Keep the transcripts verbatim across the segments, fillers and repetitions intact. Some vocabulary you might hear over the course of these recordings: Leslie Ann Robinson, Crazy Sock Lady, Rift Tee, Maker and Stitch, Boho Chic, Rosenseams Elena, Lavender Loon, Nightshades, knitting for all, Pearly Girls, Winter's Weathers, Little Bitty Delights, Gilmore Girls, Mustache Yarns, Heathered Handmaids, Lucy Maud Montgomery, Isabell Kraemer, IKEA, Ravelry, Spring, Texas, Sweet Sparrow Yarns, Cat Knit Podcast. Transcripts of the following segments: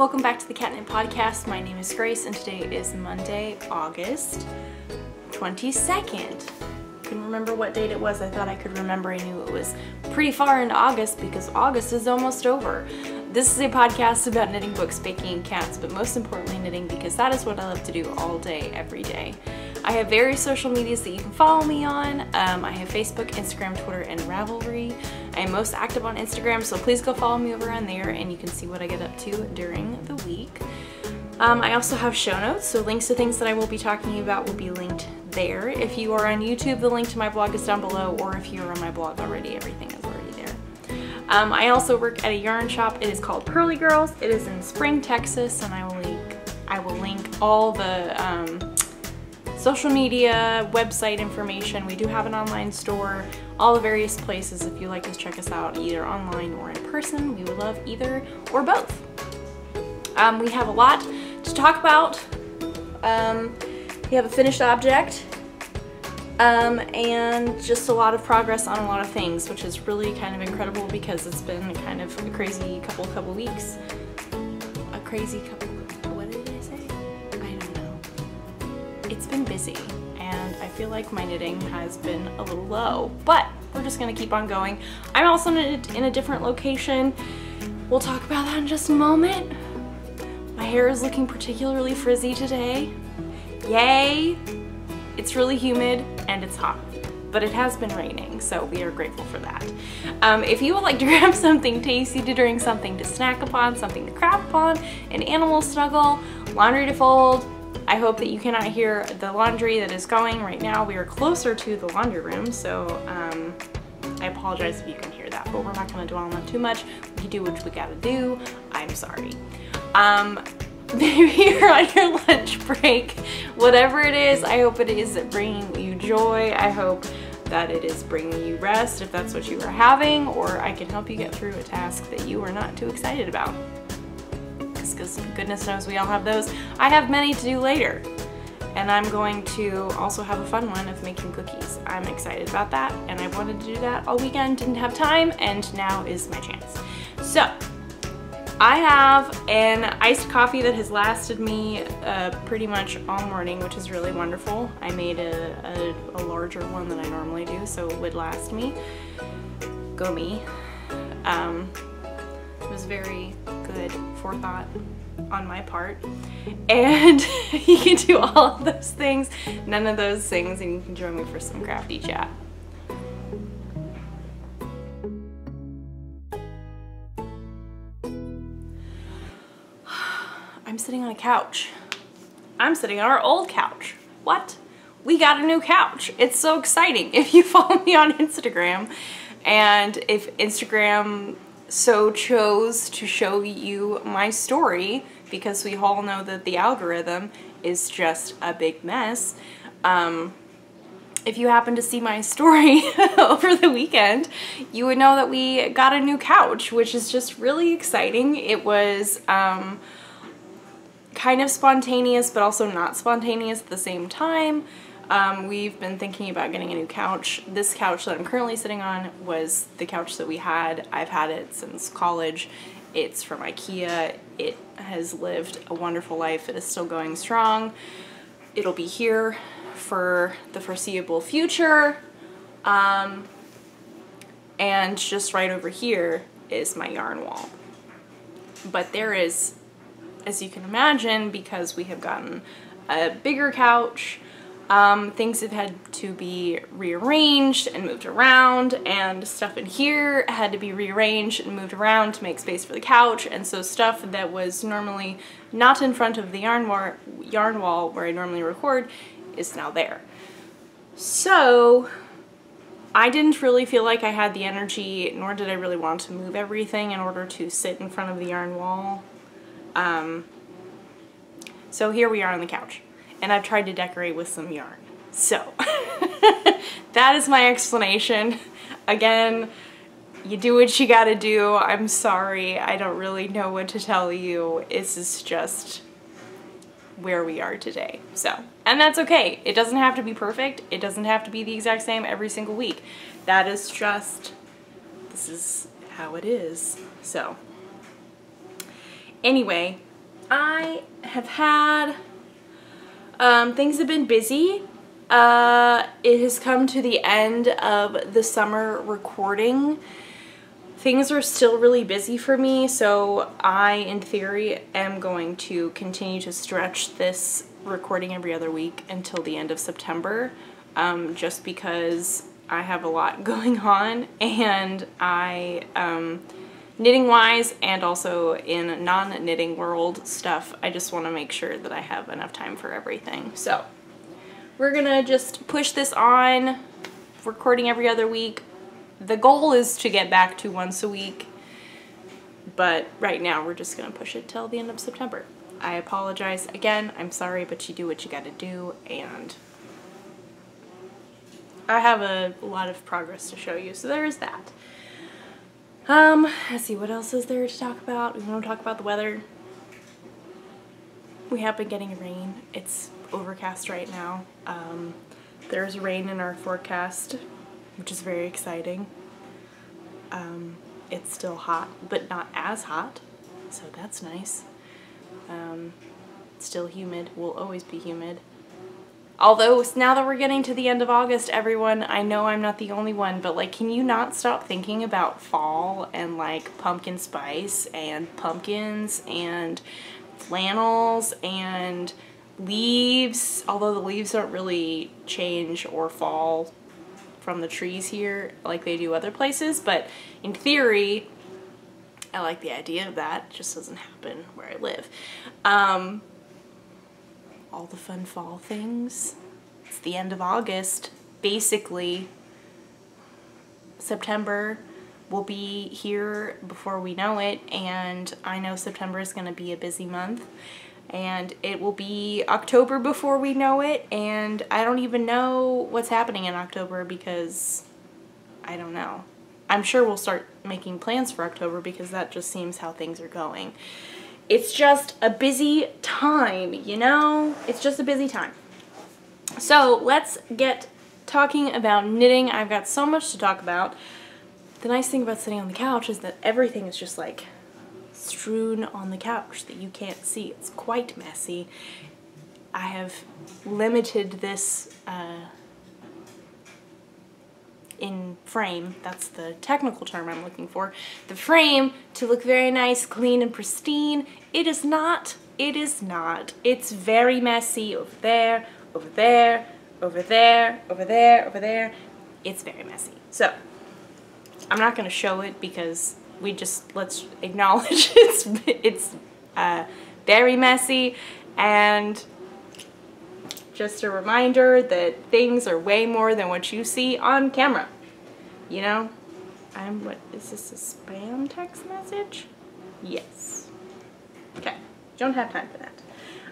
Welcome back to the Cat Knit Podcast. My name is Grace and today is Monday, August twenty-second. I couldn't remember what date it was. I thought I could remember. I knew it was pretty far into August because August is almost over. This is a podcast about knitting, books, baking, and cats, but most importantly knitting, because that is what I love to do all day, every day. I have various social medias that you can follow me on. Um, I have Facebook, Instagram, Twitter, and Ravelry. I am most active on Instagram, so please go follow me over on there and you can see what I get up to during the week. Um, I also have show notes, so links to things that I will be talking about will be linked there. If you are on YouTube, the link to my blog is down below, or if you are on my blog already, everything is already there. Um, I also work at a yarn shop. It is called Pearly Girls. It is in Spring, Texas, and I will link, I will link all the um, social media, website information. We do have an online store, all the various places. If you'd like to check us out either online or in person, we would love either or both. Um, we have a lot to talk about. Um, we have a finished object um, and just a lot of progress on a lot of things, which is really kind of incredible because it's been kind of a crazy couple, couple weeks. A crazy couple. It's been busy and I feel like my knitting has been a little low, but we're just gonna keep on going. I'm also in a, in a different location. We'll talk about that in just a moment. My hair is looking particularly frizzy today. Yay! It's really humid and it's hot, but it has been raining, so we are grateful for that. Um, if you would like to grab something tasty to drink, something to snack upon, something to craft upon, an animal snuggle, laundry to fold, I hope that you cannot hear the laundry that is going right now. We are closer to the laundry room, so um, I apologize if you can hear that, but we're not gonna dwell on that too much. We do what we gotta do. I'm sorry. Um, maybe you're on your lunch break. Whatever it is, I hope it is bringing you joy. I hope that it is bringing you rest, if that's what you are having, or I can help you get through a task that you are not too excited about, because goodness knows we all have those. I have many to do later, and I'm going to also have a fun one of making cookies. I'm excited about that, and I wanted to do that all weekend, didn't have time, and now is my chance. So I have an iced coffee that has lasted me uh, pretty much all morning, which is really wonderful. I made a, a, a larger one than I normally do, so it would last me. Go me. Um, it was very good forethought on my part, and you can do all of those things, none of those things, and you can join me for some crafty chat. I'm sitting on a couch. I'm sitting on our old couch. What? We got a new couch. It's so exciting. If you follow me on Instagram, and if Instagram so chose to show you my story, because we all know that the algorithm is just a big mess. Um, if you happen to see my story over the weekend, you would know that we got a new couch, which is just really exciting. It was um, kind of spontaneous, but also not spontaneous at the same time. Um, we've been thinking about getting a new couch. This couch that I'm currently sitting on was the couch that we had. I've had it since college. It's from IKEA. It has lived a wonderful life. It is still going strong. It'll be here for the foreseeable future. Um, and just right over here is my yarn wall. But there is, as you can imagine, because we have gotten a bigger couch, Um, things have had to be rearranged and moved around, and stuff in here had to be rearranged and moved around to make space for the couch, and so stuff that was normally not in front of the yarn, wa yarn wall where I normally record is now there. So I didn't really feel like I had the energy, nor did I really want to move everything in order to sit in front of the yarn wall. Um, so here we are on the couch. And I've tried to decorate with some yarn. So that is my explanation. Again, you do what you gotta do. I'm sorry, I don't really know what to tell you. This is just where we are today. So, and that's okay. It doesn't have to be perfect. It doesn't have to be the exact same every single week. That is just, this is how it is. So anyway, I have had, um, things have been busy. Uh, it has come to the end of the summer recording. Things are still really busy for me, so I, in theory, am going to continue to stretch this recording every other week until the end of September, um, just because I have a lot going on, and I, um, knitting-wise and also in non-knitting world stuff, I just want to make sure that I have enough time for everything. So we're gonna just push this on, recording every other week. The goal is to get back to once a week, but right now we're just gonna push it till the end of September. I apologize again, I'm sorry, but you do what you gotta do, and I have a lot of progress to show you, so there is that. Um, let's see, what else is there to talk about? We wanna talk about the weather. We have been getting rain. It's overcast right now. Um, there's rain in our forecast, which is very exciting. Um, it's still hot, but not as hot, so that's nice. Um, it's still humid, will always be humid. Although, now that we're getting to the end of August, everyone, I know I'm not the only one, but like, can you not stop thinking about fall and like pumpkin spice and pumpkins and flannels and leaves, although the leaves don't really change or fall from the trees here like they do other places, but in theory I like the idea of that. It just doesn't happen where I live. Um, all the fun fall things. It's the end of August. Basically September will be here before we know it, and I know September is going to be a busy month, and it will be October before we know it, and I don't even know what's happening in October because I don't know. I'm sure we'll start making plans for October because that just seems how things are going. It's just a busy time, you know? It's just a busy time. So let's get talking about knitting. I've got so much to talk about. The nice thing about sitting on the couch is that everything is just like strewn on the couch that you can't see. It's quite messy. I have limited this uh, in frame, that's the technical term I'm looking for, the frame to look very nice, clean, and pristine. It is not. It is not. It's very messy over there, over there, over there, over there, over there. It's very messy. So I'm not going to show it because we just, let's acknowledge it's, it's uh, very messy, and just a reminder that things are way more than what you see on camera. You know, I'm, what, is this a spam text message? Yes. Okay, don't have time for that.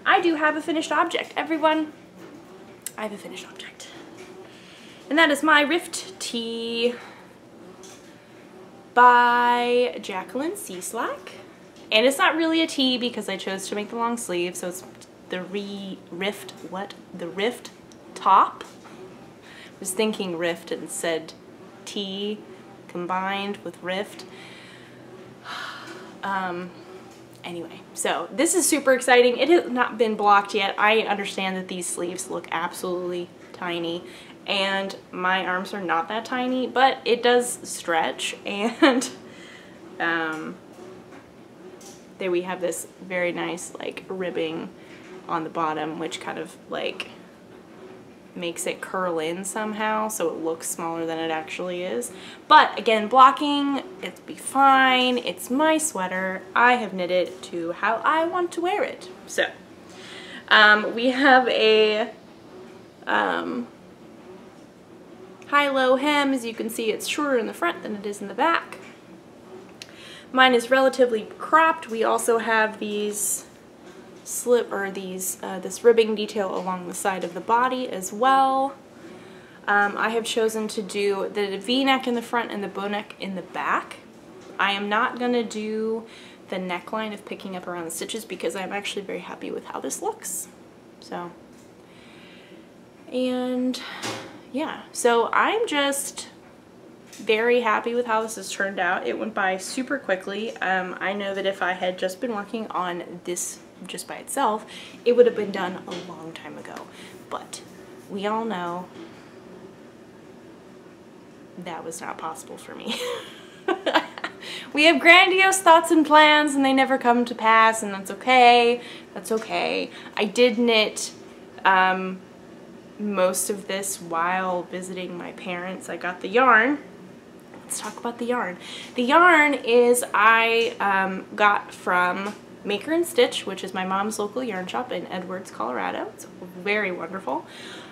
I do have a finished object, everyone. I have a finished object. And that is my Rift Tee by Jacqueline C. Slack, and it's not really a tee because I chose to make the long sleeve, so it's the re rift what the rift top. I was thinking rift and said tee combined with rift. Um, anyway, so this is super exciting. It has not been blocked yet. I understand that these sleeves look absolutely tiny, and my arms are not that tiny, but it does stretch, and um, there we have this very nice like ribbing on the bottom, which kind of like makes it curl in somehow, so it looks smaller than it actually is. But again, blocking, it'll be fine. It's my sweater. I have knit it to how I want to wear it. So um, we have a um, high-low hem. As you can see, it's shorter in the front than it is in the back. Mine is relatively cropped. We also have these slip, or these uh, this ribbing detail along the side of the body as well. Um, I have chosen to do the V-neck in the front and the bow neck in the back. I am not going to do the neckline of picking up around the stitches because I'm actually very happy with how this looks. So, and yeah, so I'm just very happy with how this has turned out. It went by super quickly. Um, I know that if I had just been working on this just by itself, it would have been done a long time ago. But we all know that was not possible for me. We have grandiose thoughts and plans and they never come to pass, and that's okay. That's okay. I did knit um, most of this while visiting my parents. I got the yarn. Let's talk about the yarn. The yarn is I um, got from Maker and Stitch, which is my mom's local yarn shop in Edwards, Colorado. It's very wonderful.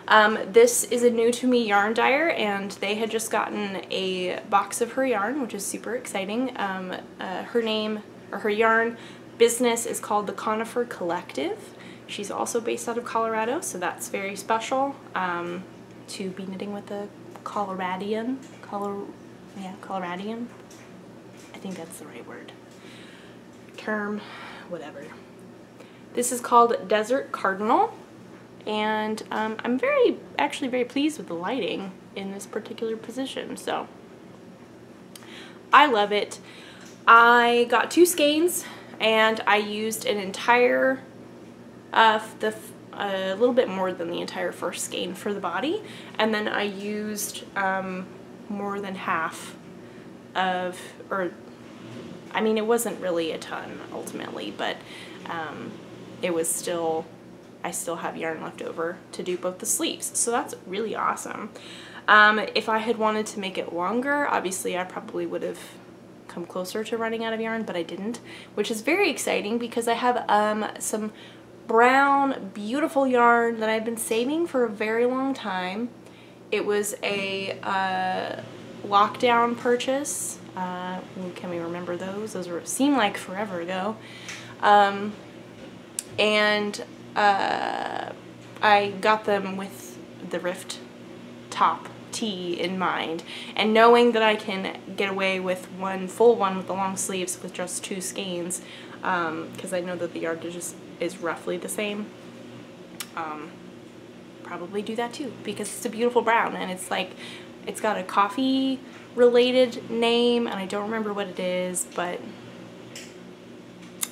Um, this is a new to me yarn dyer, and they had just gotten a box of her yarn, which is super exciting. Um, uh, her name, or her yarn business, is called the Conifer Collective. She's also based out of Colorado, so that's very special um, to be knitting with a Coloradian. Color, yeah, Coloradian. I think that's the right word. Term, whatever. This is called Desert Cardinal. And um, I'm very, actually very pleased with the lighting in this particular position, so I love it. I got two skeins and I used an entire, uh, the, a little bit more than the entire first skein for the body, and then I used um, more than half of, or I mean it wasn't really a ton ultimately, but um, it was still, I still have yarn left over to do both the sleeves, so that's really awesome. Um, if I had wanted to make it longer, obviously I probably would have come closer to running out of yarn, but I didn't, which is very exciting because I have um, some brown, beautiful yarn that I've been saving for a very long time. It was a uh, lockdown purchase. Uh, can we remember those? Those were, seem like forever ago. Um, and Uh, I got them with the Rift top tee in mind, and knowing that I can get away with one full one with the long sleeves with just two skeins, because um, I know that the yardage is, is roughly the same, um, probably do that too, because it's a beautiful brown and it's like, it's got a coffee related name and I don't remember what it is, but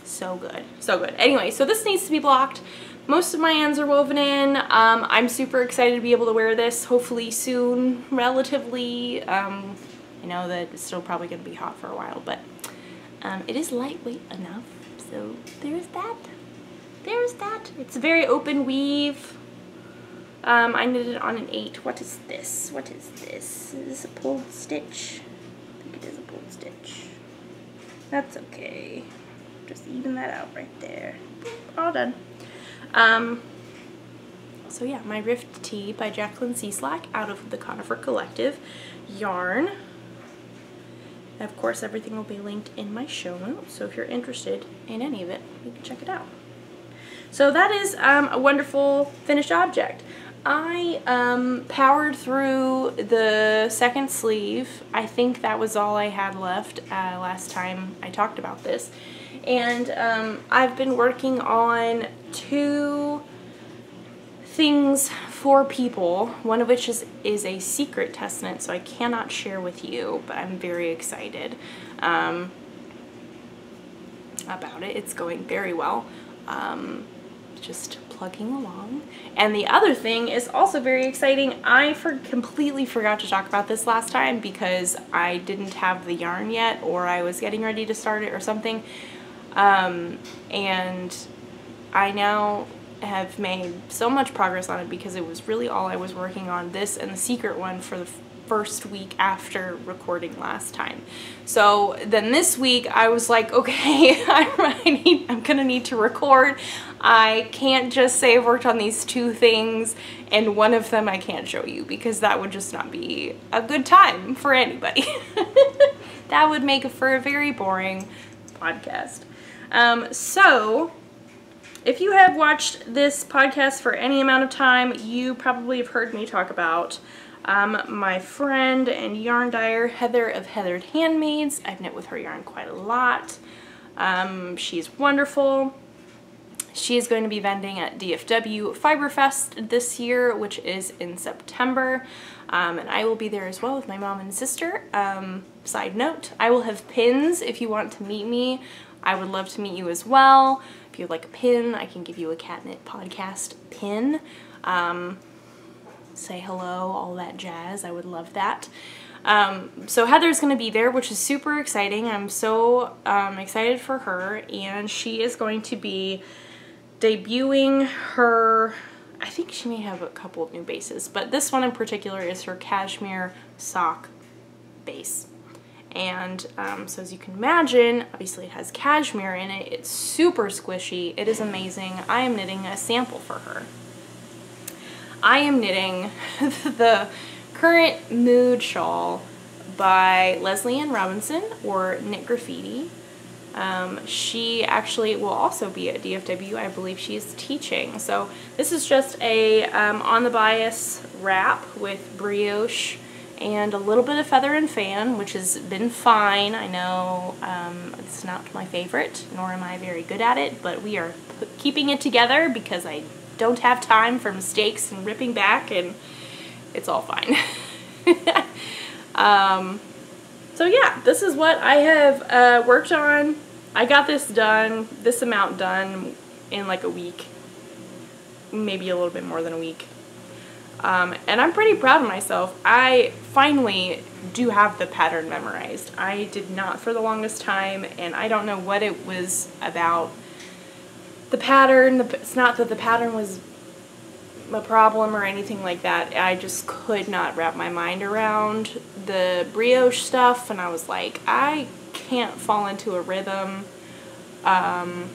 so good, so good. Anyway, so this needs to be blocked. Most of my ends are woven in. Um, I'm super excited to be able to wear this hopefully soon, relatively. Um, I know that it's still probably going to be hot for a while, but um, it is lightweight enough. So there's that. There's that. It's a very open weave. Um, I knitted it on an eight. What is this? What is this? Is this a pulled stitch? I think it is a pulled stitch. That's okay. Just even that out right there. All done. Um, so yeah, my Rift Tee by Jacqueline C. Slack out of the Conifer Collective yarn. And of course, everything will be linked in my show notes, so if you're interested in any of it, you can check it out. So that is um, a wonderful finished object. I um, powered through the second sleeve. I think that was all I had left uh, last time I talked about this. And um, I've been working on two things for people, one of which is, is a secret test knit, so I cannot share with you, but I'm very excited um, about it. It's going very well, um, just plugging along. And the other thing is also very exciting. I for completely forgot to talk about this last time because I didn't have the yarn yet, or I was getting ready to start it or something. Um, and I now have made so much progress on it because it was really all I was working on, this and the secret one, for the first week after recording last time. So then this week I was like, okay, I need, I'm gonna need to record. I can't just say I've worked on these two things and one of them I can't show you because that would just not be a good time for anybody. That would make for a very boring podcast. Um, so if you have watched this podcast for any amount of time, you probably have heard me talk about um, my friend and yarn dyer Heather of Heathered Handmaids. I've knit with her yarn quite a lot. Um, she's wonderful. She is going to be vending at D F W Fiberfest this year, which is in September, um, and I will be there as well with my mom and sister. Um, side note, I will have pins if you want to meet me. I would love to meet you as well. If you'd like a pin, I can give you a Cat Knit Podcast pin. Um, say hello, all that jazz. I would love that. Um, so Heather's going to be there, which is super exciting. I'm so um, excited for her, and she is going to be debuting her, I think she may have a couple of new bases, but this one in particular is her cashmere sock base. And um, so as you can imagine, obviously it has cashmere in it. It's super squishy. It is amazing. I am knitting a sample for her. I am knitting the Current Mood Shawl by Leslie Ann Robinson, or Knit Graffiti. Um, she actually will also be at D F W. I believe she is teaching. So this is just a um, on the bias wrap with brioche and a little bit of feather and fan, which has been fine. I know um, it's not my favorite, nor am I very good at it, but we are p keeping it together because I don't have time for mistakes and ripping back, and it's all fine. um, so yeah, this is what I have uh, worked on. I got this done, this amount done in like a week, maybe a little bit more than a week. Um, and I'm pretty proud of myself. I finally do have the pattern memorized. I did not for the longest time, and I don't know what it was about. The pattern, the, it's not that the pattern was a problem or anything like that. I just could not wrap my mind around the brioche stuff, and I was like, I can't fall into a rhythm. Um,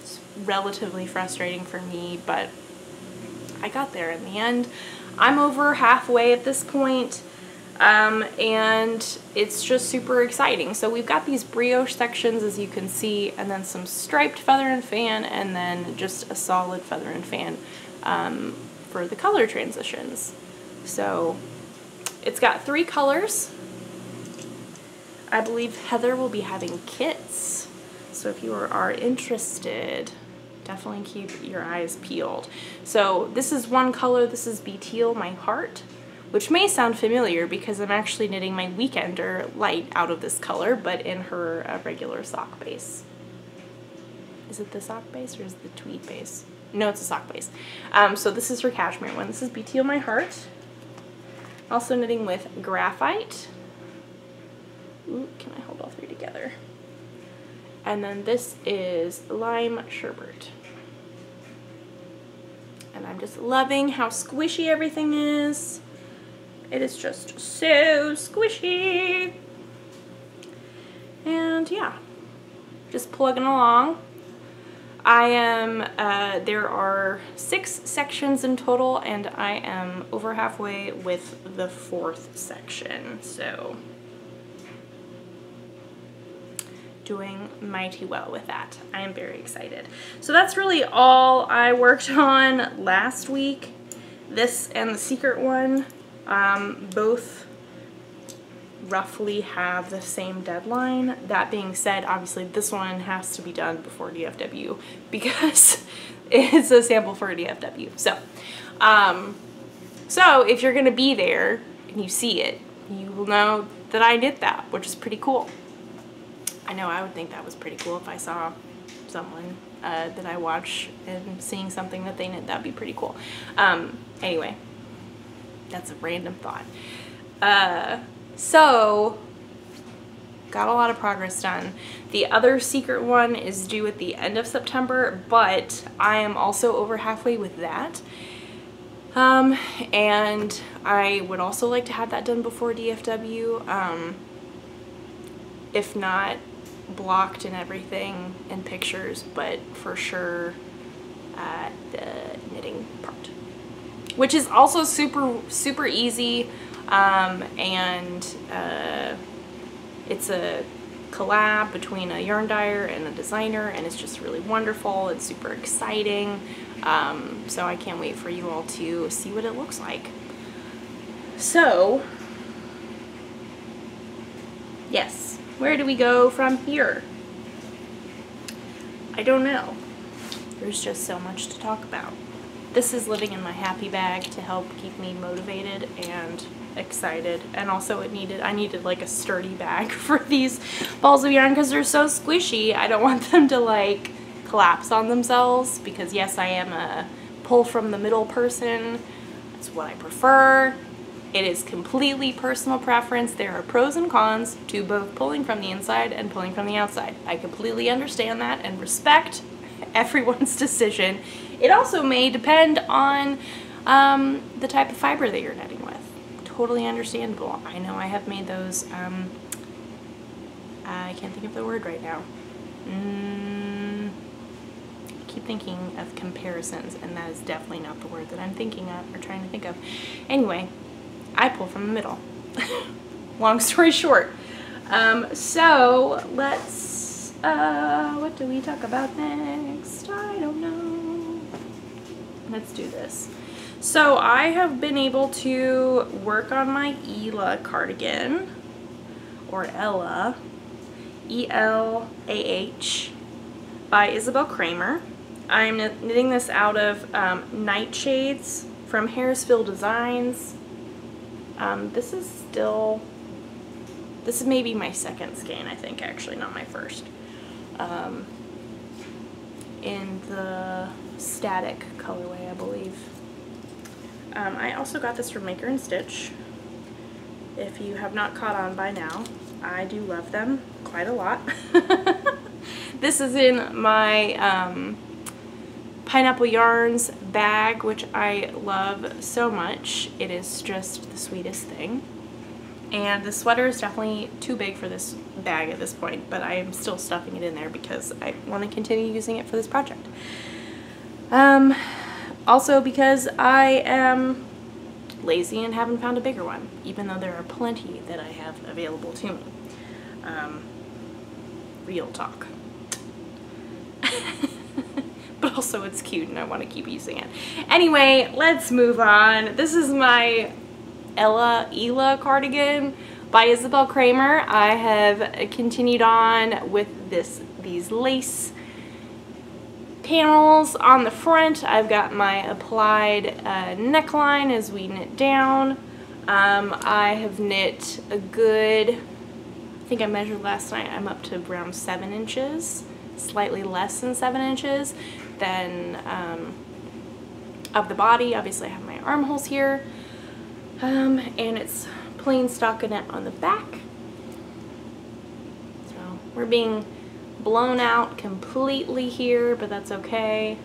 it's relatively frustrating for me, but I got there in the end. I'm over halfway at this point, um, and it's just super exciting. So we've got these brioche sections, as you can see, and then some striped feather and fan, and then just a solid feather and fan um, for the color transitions. So it's got three colors. I believe Heather will be having kits, so if you are interested, definitely keep your eyes peeled. So this is one color. This is Be Teal, My Heart, which may sound familiar because I'm actually knitting my Weekender Light out of this color, but in her uh, regular sock base. Is it the sock base or is it the tweed base? No, it's a sock base. Um, so this is her cashmere one. This is Be Teal, My Heart. Also knitting with Graphite. Ooh, can I hold all three together? And then this is Lime Sherbet. And I'm just loving how squishy everything is. It is just so squishy. And yeah, just plugging along. I am, uh, there are six sections in total, and I am over halfway with the fourth section, so doing mighty well with that. I am very excited. So that's really all I worked on last week. This and the secret one um, both roughly have the same deadline. That being said, obviously this one has to be done before D F W because it's a sample for D F W. So, um, so if you're gonna be there and you see it, you will know that I knit that, which is pretty cool. I know I would think that was pretty cool if I saw someone uh, that I watch and seeing something that they knit. That'd be pretty cool. Um, anyway, that's a random thought. Uh, so, got a lot of progress done. The other secret one is due at the end of September, but I am also over halfway with that. Um, and I would also like to have that done before D F W. Um, if not blocked and everything and pictures, but for sure uh, the knitting part, which is also super, super easy. Um, and uh, it's a collab between a yarn dyer and a designer, and it's just really wonderful. It's super exciting. Um, so I can't wait for you all to see what it looks like. So, yes. Where do we go from here? I don't know. There's just so much to talk about. This is living in my happy bag to help keep me motivated and excited. And also it needed, I needed like a sturdy bag for these balls of yarn because they're so squishy. I don't want them to like collapse on themselves, because yes, I am a pull from the middle person. That's what I prefer. It is completely personal preference. There are pros and cons to both pulling from the inside and pulling from the outside. I completely understand that and respect everyone's decision. It also may depend on um, the type of fiber that you're knitting with. Totally understandable. I know I have made those, um, I can't think of the word right now. Mm, I keep thinking of comparisons, and that is definitely not the word that I'm thinking of or trying to think of. Anyway, I pull from the middle. Long story short. Um, so let's, uh, what do we talk about next? I don't know. Let's do this. So I have been able to work on my Ela cardigan, or Ela, E L A H, by Isabell Kraemer. I'm knitting this out of um, Nightshades from Harrisville Designs. Um, this is still, this is maybe my second skein, I think, actually, not my first, um, in the static colorway, I believe. Um, I also got this from Maker and Stitch. If you have not caught on by now, I do love them quite a lot. This is in my um, Pineapple Yarns bag, which I love so much. It is just the sweetest thing. And the sweater is definitely too big for this bag at this point, but I am still stuffing it in there because I want to continue using it for this project. Um, also because I am lazy and haven't found a bigger one, even though there are plenty that I have available to me. Um, real talk. But also it's cute and I want to keep using it. Anyway, let's move on. This is my Ela, Ela cardigan by Isabell Kraemer. I have continued on with this these lace panels on the front. I've got my applied uh, neckline as we knit down. Um, I have knit a good, I think I measured last night, I'm up to around seven inches, slightly less than seven inches. Then um, of the body, obviously I have my armholes here, um, and it's plain stockinette on the back. So we're being blown out completely here, but that's okay.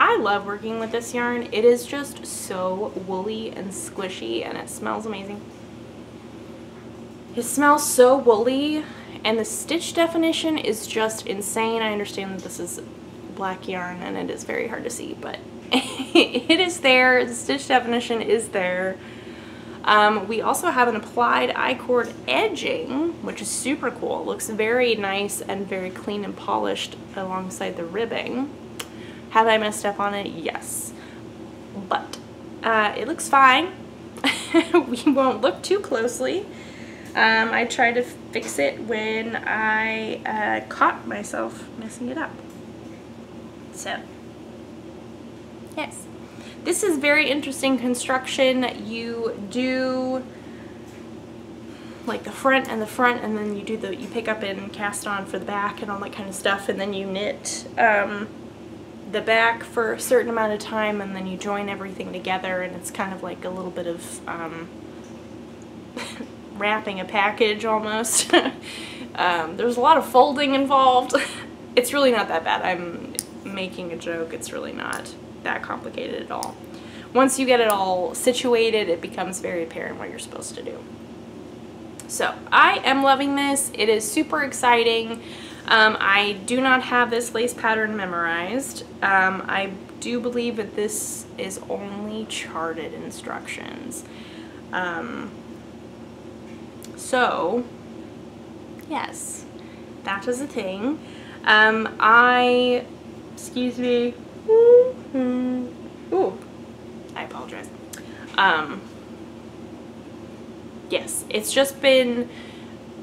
I love working with this yarn. It is just so woolly and squishy, and it smells amazing. It smells so woolly, and the stitch definition is just insane. I understand that this is black yarn and it is very hard to see, but it is there. The stitch definition is there. Um, we also have an applied I-cord edging, which is super cool. It looks very nice and very clean and polished alongside the ribbing. Have I messed up on it? Yes, but uh, it looks fine. We won't look too closely. Um, I tried to fix it when I uh, caught myself messing it up. So, yes. This is very interesting construction. You do like the front and the front, and then you do the, you pick up and cast on for the back and all that kind of stuff, and then you knit um, the back for a certain amount of time, and then you join everything together, and it's kind of like a little bit of um, wrapping a package almost. um, there's a lot of folding involved. It's really not that bad. I'm making a joke. It's really not that complicated at all. Once you get it all situated, it becomes very apparent what you're supposed to do. So I am loving this. It is super exciting. Um, I do not have this lace pattern memorized. Um, I do believe that this is only charted instructions. Um, so yes, that is a thing. Um, I, excuse me, Mm-hmm. Ooh, I apologize. Um, yes, it's just been,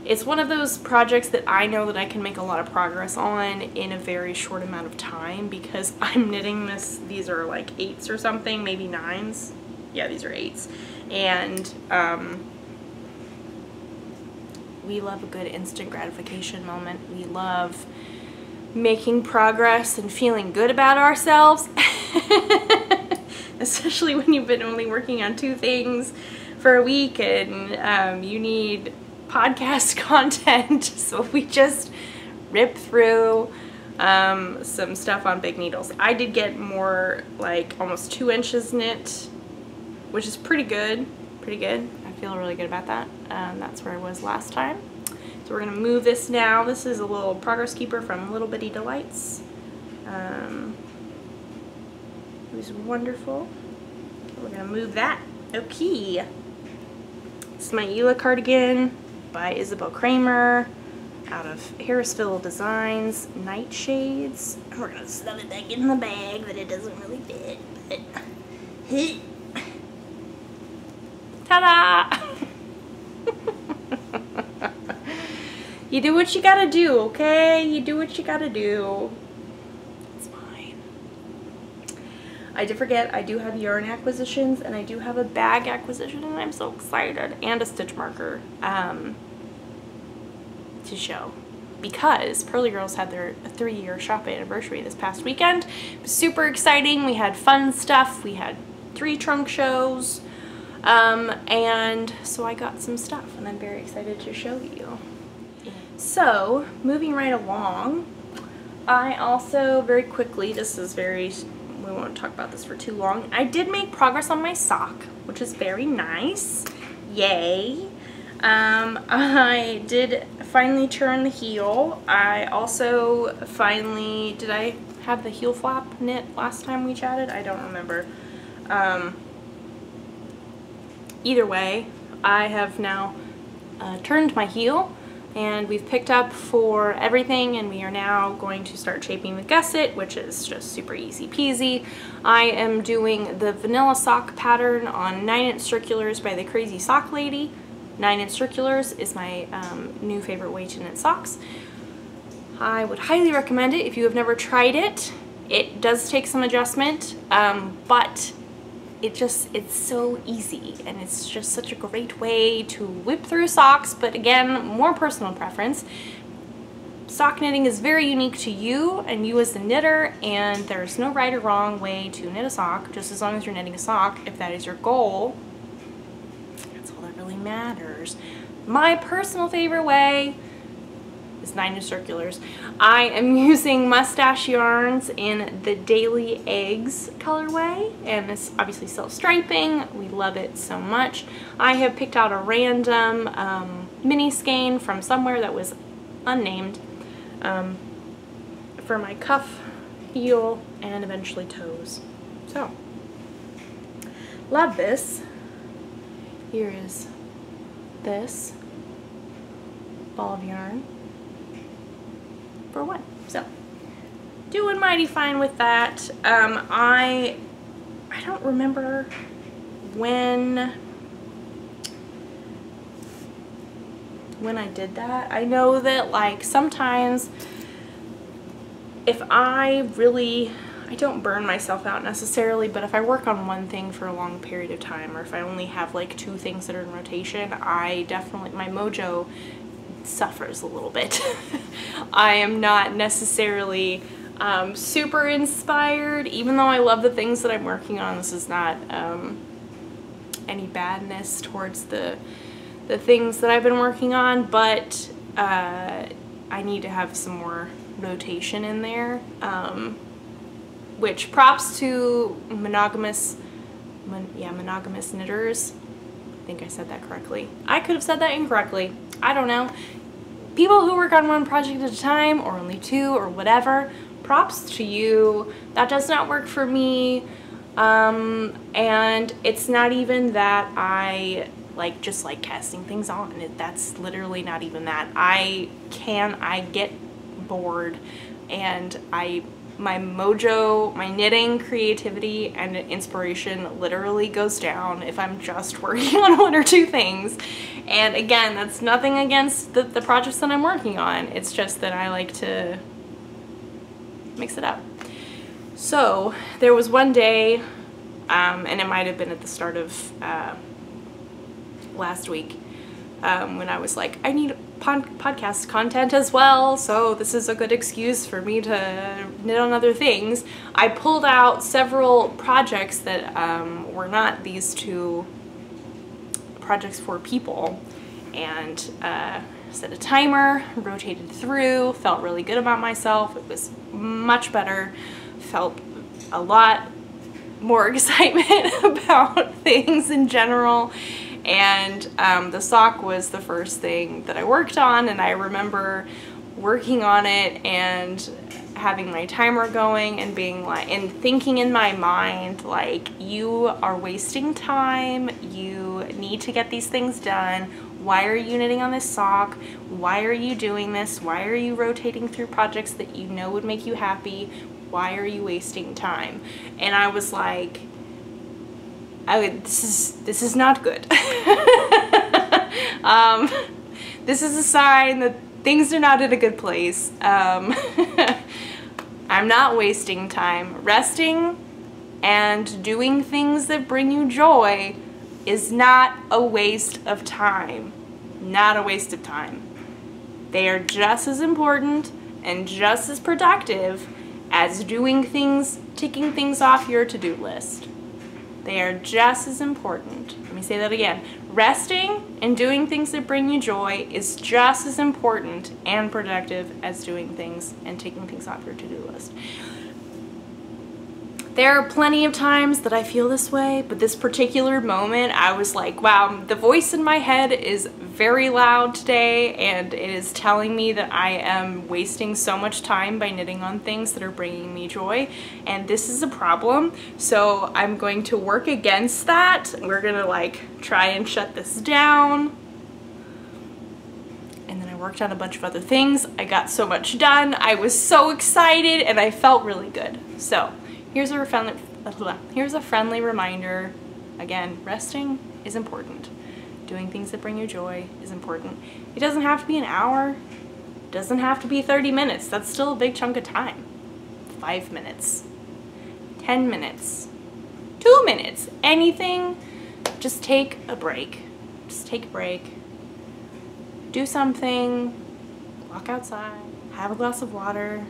it's one of those projects that I know that I can make a lot of progress on in a very short amount of time, because I'm knitting this, these are like eights or something, maybe nines. Yeah, these are eights. And um, we love a good instant gratification moment. We love making progress and feeling good about ourselves, especially when you've been only working on two things for a week and um, you need podcast content. So we just rip through um, some stuff on big needles. I did get more like almost two inches knit, which is pretty good, pretty good. I feel really good about that. Um, that's where I was last time. So we're gonna move this now. This is a little progress keeper from Little Bitty Delights. Um, it was wonderful. We're gonna move that. Okay. This is my Ela cardigan by Isabell Kraemer out of Harrisville Designs, Nightshades. We're gonna stuff it back in the bag, but it doesn't really fit. But ta-da! You do what you gotta do, okay? You do what you gotta do. It's fine. I did forget, I do have yarn acquisitions and I do have a bag acquisition and I'm so excited. And a stitch marker um, to show. Because Pearly Girls had their three-year shop anniversary this past weekend. It was super exciting. We had fun stuff. We had three trunk shows. Um, and so I got some stuff and I'm very excited to show you. So, moving right along, I also very quickly, this is very, we won't talk about this for too long, I did make progress on my sock, which is very nice. Yay. Um, I did finally turn the heel. I also finally, did I have the heel flap knit last time we chatted? I don't remember. Um, either way, I have now uh, turned my heel. And we've picked up for everything and we are now going to start shaping the gusset, which is just super easy peasy. I am doing the vanilla sock pattern on nine inch circulars by the Crazy Sock Lady. nine inch circulars is my um, new favorite way to knit socks. I would highly recommend it if you have never tried it. It does take some adjustment, um, but it just, it's so easy and it's just such a great way to whip through socks, but again, more personal preference. Sock knitting is very unique to you and you as the knitter, and there's no right or wrong way to knit a sock, just as long as you're knitting a sock, if that is your goal. That's all that really matters. My personal favorite way is nine inch circulars. I am using Mustache Yarns in the Daily Eggs colorway, and it's obviously self-striping. We love it so much. I have picked out a random um, mini skein from somewhere that was unnamed um, for my cuff, heel, and eventually toes. So, love this. Here is this ball of yarn. For one. So, doing mighty fine with that. Um, I I don't remember when when I did that. I know that like sometimes if I really, I don't burn myself out necessarily, but if I work on one thing for a long period of time, or if I only have like two things that are in rotation, I definitely, my mojo suffers a little bit. I am not necessarily um, super inspired, even though I love the things that I'm working on. This is not um, any badness towards the the things that I've been working on, but uh, I need to have some more rotation in there, um, which props to monogamous mon yeah monogamous knitters. I think I said that correctly. I could have said that incorrectly. I don't know. People who work on one project at a time, or only two, or whatever, props to you. That does not work for me. Um, and it's not even that I like just like casting things on. It, that's literally not even that. I can, I get bored, and I, my mojo, my knitting, creativity, and inspiration literally goes down if I'm just working on one or two things. And again, that's nothing against the, the projects that I'm working on. It's just that I like to mix it up. So there was one day, um, and it might have been at the start of uh, last week, um, when I was like, I need pod podcast content as well, so this is a good excuse for me to knit on other things. I pulled out several projects that um, were not these two projects for people, and uh, set a timer, rotated through, felt really good about myself. It was much better, felt a lot more excitement about things in general. And um, the sock was the first thing that I worked on, and I remember working on it and having my timer going and being like, and thinking in my mind, like, you are wasting time, you need to get these things done, why are you knitting on this sock, why are you doing this, why are you rotating through projects that you know would make you happy, why are you wasting time? And I was like, I would, this is this is not good. um, this is a sign that things are not in a good place. Um, I'm not wasting time. Resting and doing things that bring you joy is not a waste of time. Not a waste of time. They are just as important and just as productive as doing things, ticking things off your to-do list. They are just as important. Let me say that again. Resting and doing things that bring you joy is just as important and productive as doing things and taking things off your to-do list. There are plenty of times that I feel this way, but this particular moment, I was like, wow, the voice in my head is very loud today, and it is telling me that I am wasting so much time by knitting on things that are bringing me joy, and this is a problem. So I'm going to work against that. We're gonna like try and shut this down. And then I worked on a bunch of other things. I got so much done. I was so excited, and I felt really good. So here's a friendly, here's a friendly reminder. Again, resting is important. Doing things that bring you joy is important. It doesn't have to be an hour. It doesn't have to be thirty minutes. That's still a big chunk of time. Five minutes, ten minutes, two minutes, anything. Just take a break. Just take a break. Do something. Walk outside. Have a glass of water.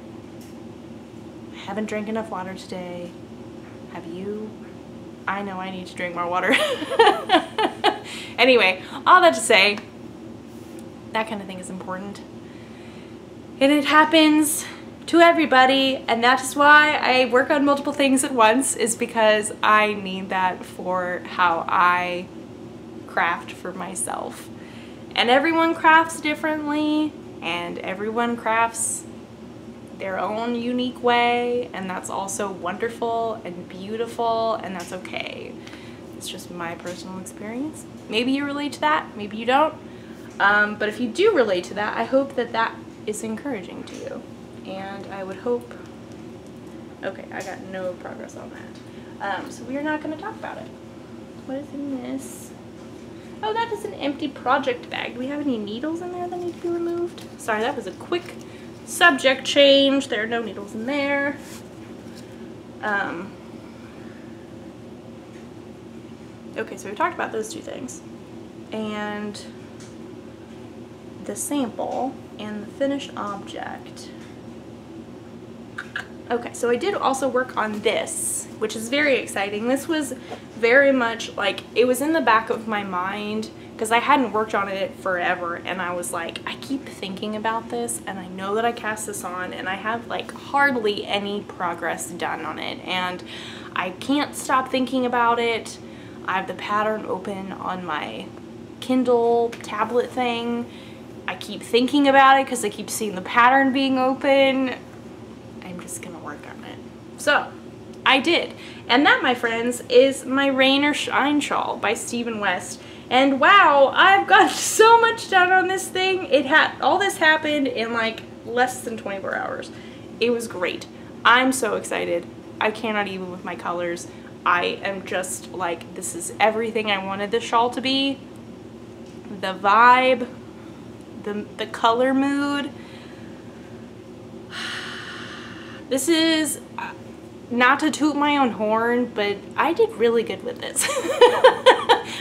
I haven't drank enough water today. Have you? I know I need to drink more water. Anyway, all that to say, that kind of thing is important. And it happens to everybody, and that is why I work on multiple things at once, is because I need that for how I craft for myself. And everyone crafts differently, and everyone crafts their own unique way, and that's also wonderful and beautiful, and that's okay. It's just my personal experience. Maybe you relate to that, maybe you don't, um, but if you do relate to that, I hope that that is encouraging to you, and I would hope, okay, I got no progress on that, um, so we're not going to talk about it. What is in this? Oh, that is an empty project bag. Do we have any needles in there that need to be removed? Sorry, that was a quick subject change. There are no needles in there. Um, okay, so we talked about those two things, and the sample and the finished object. Okay, so I did also work on this, which is very exciting. This was very much like, it was in the back of my mind because I hadn't worked on it forever, and I was like, I keep thinking about this, and I know that I cast this on, and I have like hardly any progress done on it, and I can't stop thinking about it. I have the pattern open on my Kindle tablet thing. I keep thinking about it because I keep seeing the pattern being open. I'm just gonna work on it. So I did, and that, my friends, is my Rain or Shine shawl by Stephen West. And wow, I've got so much done on this thing. It had all this happened in like less than twenty-four hours. It was great. I'm so excited. I cannot even with my colors. I am just like, this is everything I wanted this shawl to be. The vibe, the the color mood. This is, not to toot my own horn, but I did really good with this.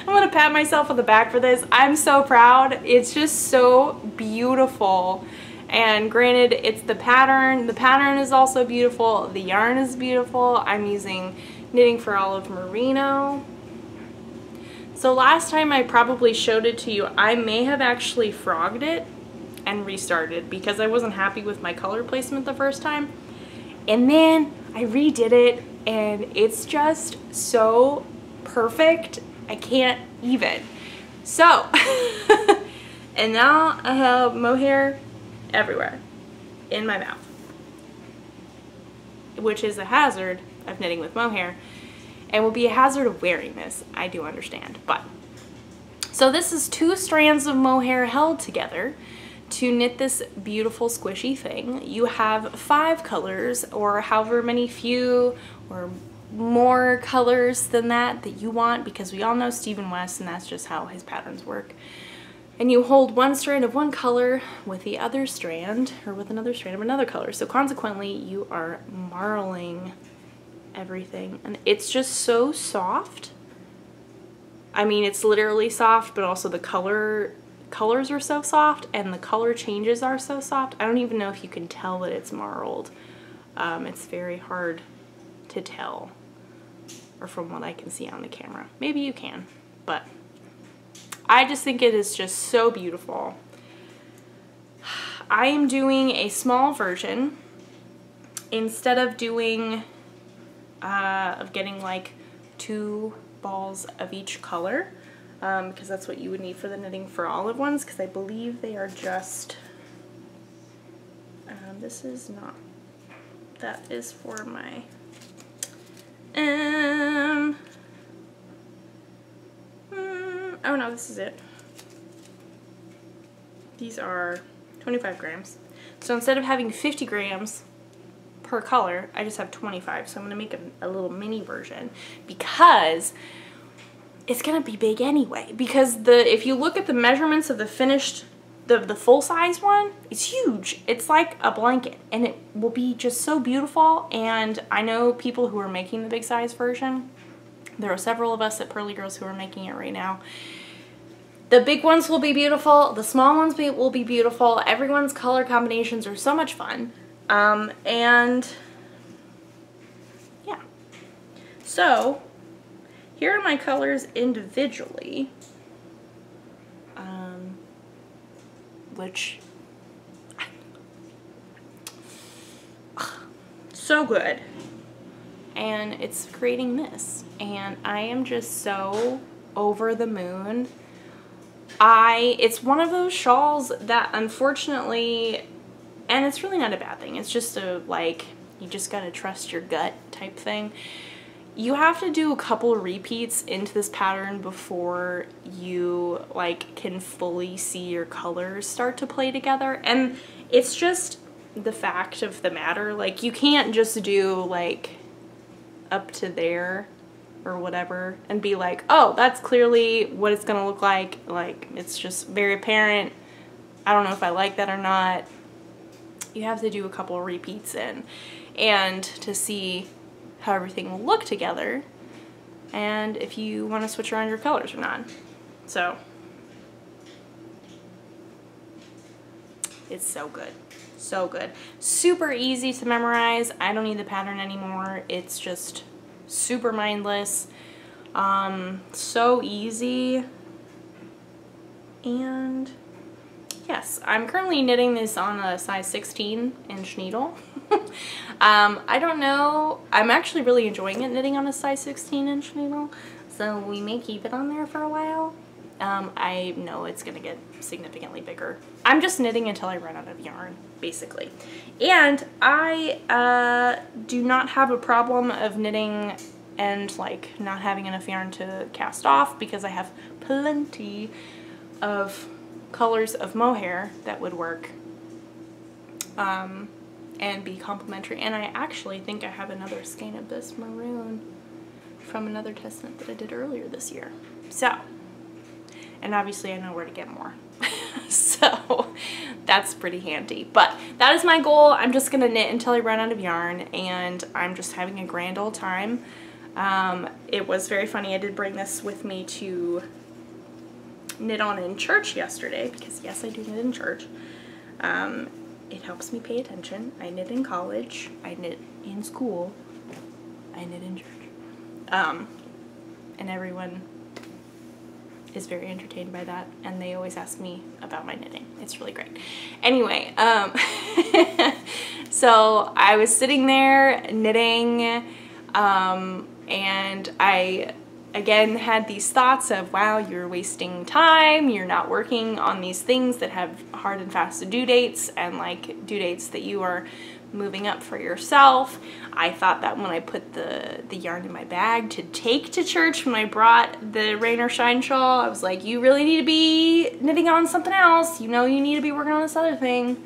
I'm able to pat myself on the back for this. I'm so proud. It's just so beautiful. And granted, it's the pattern. The pattern is also beautiful. The yarn is beautiful. I'm using Knitting for All of Merino. So last time I probably showed it to you, I may have actually frogged it and restarted because I wasn't happy with my color placement the first time. And then I redid it and it's just so perfect. I can't even. So, and now I have mohair everywhere in my mouth, which is a hazard of knitting with mohair and will be a hazard of wearing this. I do understand, but. So this is two strands of mohair held together to knit this beautiful squishy thing. You have five colors or however many few or more colors than that that you want, because we all know Stephen West and that's just how his patterns work. And you hold one strand of one color with the other strand, or with another strand of another color. So consequently, you are marling everything. And it's just so soft. I mean, it's literally soft, but also the color colors are so soft and the color changes are so soft. I don't even know if you can tell that it's marled. Um, it's very hard to tell, or from what I can see on the camera. Maybe you can, but I just think it is just so beautiful. I am doing a small version instead of doing, uh, of getting like two balls of each color, um, because that's what you would need for the Knitting for All of ones, because I believe they are just, um, this is not, that is for my, um, oh no, this is it. These are twenty-five grams. So instead of having fifty grams per color, I just have twenty-five. So I'm going to make a, a little mini version because it's going to be big anyway. Because the if you look at the measurements of the finished, the, the full size one, it's huge. It's like a blanket and it will be just so beautiful. And I know people who are making the big size version. There are several of us at Pearly Girls who are making it right now. The big ones will be beautiful. The small ones be, will be beautiful. Everyone's color combinations are so much fun. Um, and yeah. So here are my colors individually, um, which, so good. And it's creating this. And I am just so over the moon. I, it's one of those shawls that unfortunately, and it's really not a bad thing, it's just a, like, you just gotta trust your gut type thing. You have to do a couple repeats into this pattern before you, like, can fully see your colors start to play together. And it's just the fact of the matter, like, you can't just do, like, up to there or whatever and be like, oh, that's clearly what it's gonna look like. Like, it's just very apparent. I don't know if I like that or not. You have to do a couple of repeats in and to see how everything will look together and if you want to switch around your colors or not. So it's so good. So good. Super easy to memorize. I don't need the pattern anymore. It's just super mindless. Um, so easy. And yes, I'm currently knitting this on a size sixteen inch needle. um, I don't know. I'm actually really enjoying it knitting on a size sixteen inch needle. So we may keep it on there for a while. Um, I know it's gonna get significantly bigger. I'm just knitting until I run out of yarn, basically. And I uh, do not have a problem of knitting and like not having enough yarn to cast off because I have plenty of colors of mohair that would work um, and be complementary. And I actually think I have another skein of this maroon from another test knit that I did earlier this year. So. And obviously I know where to get more. So that's pretty handy. But that is my goal. I'm just gonna knit until I run out of yarn and I'm just having a grand old time. Um, it was very funny. I did bring this with me to knit on in church yesterday, because yes, I do knit in church. Um, it helps me pay attention. I knit in college, I knit in school, I knit in church. Um, and everyone is very entertained by that, and they always ask me about my knitting. It's really great. Anyway, um, so I was sitting there knitting, um, and I again had these thoughts of, wow, you're wasting time, you're not working on these things that have hard and fast due dates, and like due dates that you are moving up for yourself. I thought that when I put the, the yarn in my bag to take to church when I brought the Rain or Shine shawl, I was like, you really need to be knitting on something else. You know you need to be working on this other thing.